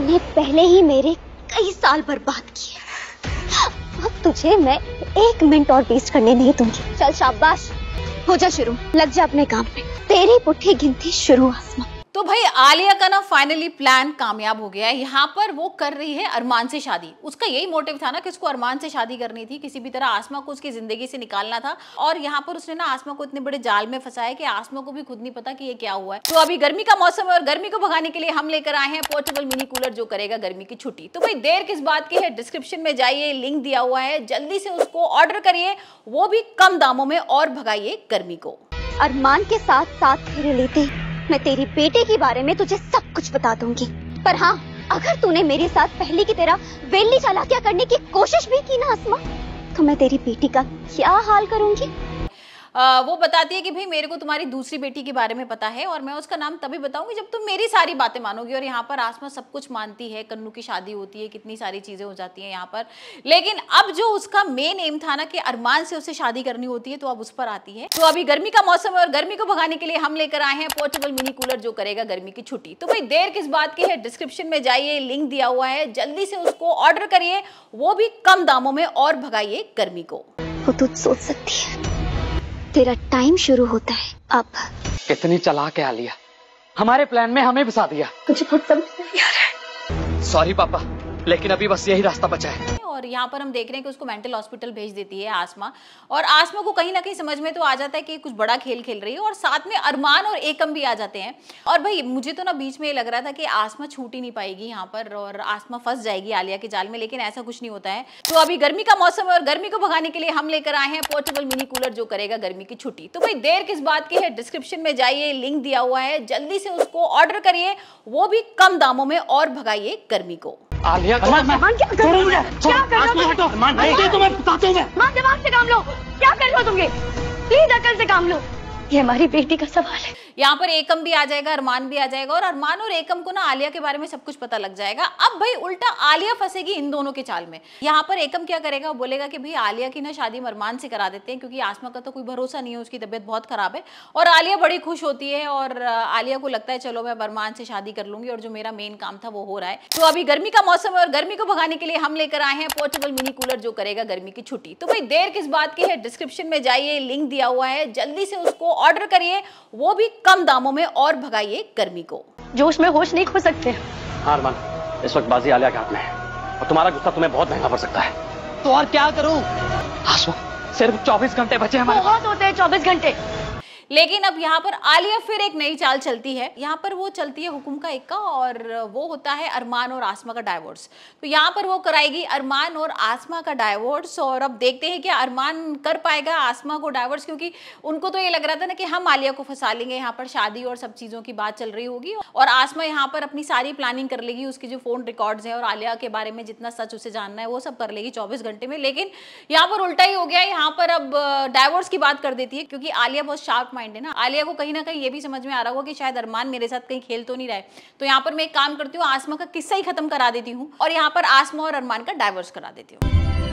तुमने पहले ही मेरे कई साल बर्बाद किए। अब तुझे मैं एक मिनट और वेस्ट करने नहीं दूंगी। चल शाबाश, हो जा शुरू, लग जा अपने काम में। तेरी पुट्ठी गिनती शुरू आसमा। तो भाई आलिया का ना फाइनली प्लान कामयाब हो गया है। यहाँ पर वो कर रही है अरमान से शादी। उसका यही मोटिव था ना कि उसको अरमान से शादी करनी थी, किसी भी तरह आसमा को उसकी जिंदगी से निकालना था। और यहाँ पर उसने ना आसमा को इतने बड़े जाल में फंसाया कि आसमा को भी खुद नहीं पता कि ये क्या हुआ है। तो अभी गर्मी का मौसम है और गर्मी को भगाने के लिए हम लेकर आए हैं पोर्टेबल मिनी कूलर, जो करेगा गर्मी की छुट्टी। तो भाई देर किस बात की है, डिस्क्रिप्शन में जाइए, लिंक दिया हुआ है, जल्दी से उसको ऑर्डर करिए, वो भी कम दामों में, और भगाइए गर्मी को। अरमान के साथ साथ फिर लेते मैं तेरी बेटे के बारे में तुझे सब कुछ बता दूंगी। पर हाँ, अगर तूने मेरे साथ पहले की तरह वेली चालाकियां करने की कोशिश भी की ना आसमा, तो मैं तेरी बेटी का क्या हाल करूंगी। वो बताती है कि भाई मेरे को तुम्हारी दूसरी बेटी के बारे में पता है, और मैं उसका नाम तभी बताऊंगी जब तुम मेरी सारी बातें मानोगी। और यहाँ पर आसमा सब कुछ मानती है, कन्नू की शादी होती है, कितनी सारी चीज़ें हो जाती हैं यहाँ पर। लेकिन अब जो उसका मेन एम था ना कि अरमान से उसे शादी करनी होती है, तो अब उस पर आती है। तो अभी गर्मी का मौसम है और गर्मी को भगाने के लिए हम लेकर आए हैं पोर्टेबल मिनी कूलर, जो करेगा गर्मी की छुट्टी। तो भाई देर किस बात की है, डिस्क्रिप्शन में जाइए, लिंक दिया हुआ है, जल्दी से उसको ऑर्डर करिए, वो भी कम दामों में, और भगाइए गर्मी को। वो तुझ सोच सकती है, तेरा टाइम शुरू होता है अब। कितनी चालाक है आलिया, हमारे प्लान में हमें फंसा दिया। मुझे खुद समझ नहीं आ रहा है। सॉरी पापा, लेकिन अभी बस यही रास्ता बचा है। और यहाँ पर हम देख रहे हैं कि उसको मेंटल हॉस्पिटल भेज देती है आसमा। और आसमा को कहीं ना कहीं समझ में तो आ जाता है कि कुछ बड़ा खेल खेल रही है, और साथ में अरमान और एकम भी आ जाते हैं। और भाई मुझे तो ना बीच में ये लग रहा था कि आसमा छूट ही नहीं पाएगी यहाँ पर, और आसमा फंस जाएगी आलिया के जाल में, लेकिन ऐसा कुछ नहीं होता है। तो अभी गर्मी का मौसम है और गर्मी को भगाने के लिए हम लेकर आए हैं पोर्टेबल मिनी कूलर, जो करेगा गर्मी की छुट्टी। तो भाई देर किस बात की है, डिस्क्रिप्शन में जाइए, लिंक दिया हुआ है, जल्दी से उसको ऑर्डर करिए, वो भी कम दामों में, और भगाइए गर्मी को। आलिया क्या कर रहे हो? अरमान नहीं, तुम्हें बताता हूं मैं। मां दिमाग से काम लो, क्या कर रहे हो तुम ये? प्लीज अकल से काम लो, ये हमारी बेटी का सवाल है। यहाँ पर एकम भी आ जाएगा, अरमान भी आ जाएगा, और अरमान और एकम को ना आलिया के बारे में सब कुछ पता लग जाएगा। अब भाई उल्टा आलिया फंसेगी इन दोनों के चाल में। यहाँ पर एकम क्या करेगा, वो बोलेगा कि भाई आलिया की ना शादी अरमान से करा देते हैं, क्योंकि आसमा का तो कोई भरोसा नहीं है, उसकी तबीयत बहुत खराब है। और आलिया बड़ी खुश होती है, और आलिया को लगता है चलो मैं अरमान से शादी कर लूंगी, और जो मेरा मेन काम था वो हो रहा है। तो अभी गर्मी का मौसम है और गर्मी को भगाने के लिए हम लेकर आए हैं पोर्टेबल मिनी कूलर, जो करेगा गर्मी की छुट्टी। तो भाई देर किस बात की है, डिस्क्रिप्शन में जाइए, लिंक दिया हुआ है, जल्दी से उसको ऑर्डर करिए, वो भी कम दामों में, और भगाइए गर्मी को। जोश में होश नहीं खो सकते। हाँ अरमान, इस वक्त बाजी आलिया के हाथ में है, और तुम्हारा गुस्सा तुम्हें बहुत महंगा पड़ सकता है। तो और क्या करूँ आसमा, सिर्फ 24 घंटे बचे हमारे। बहुत होते हैं 24 घंटे। लेकिन अब यहाँ पर आलिया फिर एक नई चाल चलती है। यहाँ पर वो चलती है हुकुम का एक का, और वो होता है अरमान और आसमा का डाइवोर्स। तो यहाँ पर वो कराएगी अरमान और आसमा का डाइवोर्स। और अब देखते हैं कि अरमान कर पाएगा आसमा को डाइवोर्स, क्योंकि उनको तो ये लग रहा था ना कि हम आलिया को फंसा लेंगे। यहाँ पर शादी और सब चीज़ों की बात चल रही होगी, और आसमा यहाँ पर अपनी सारी प्लानिंग कर लेगी, उसकी जो फ़ोन रिकॉर्ड्स हैं और आलिया के बारे में जितना सच उसे जानना है वो सब कर लेगी 24 घंटे में। लेकिन यहाँ पर उल्टा ही हो गया। यहाँ पर अब डाइवोर्स की बात कर देती है, क्योंकि आलिया बहुत शार्प है ना। आलिया को कहीं ना कहीं ये भी समझ में आ रहा होगा कि शायद अरमान मेरे साथ कहीं खेल तो नहीं रहा है। तो यहाँ पर मैं एक काम करती हूँ, आसमा का किस्सा ही खत्म करा देती हूँ, और यहाँ पर आसमा और अरमान का डाइवोर्स करा देती हूँ।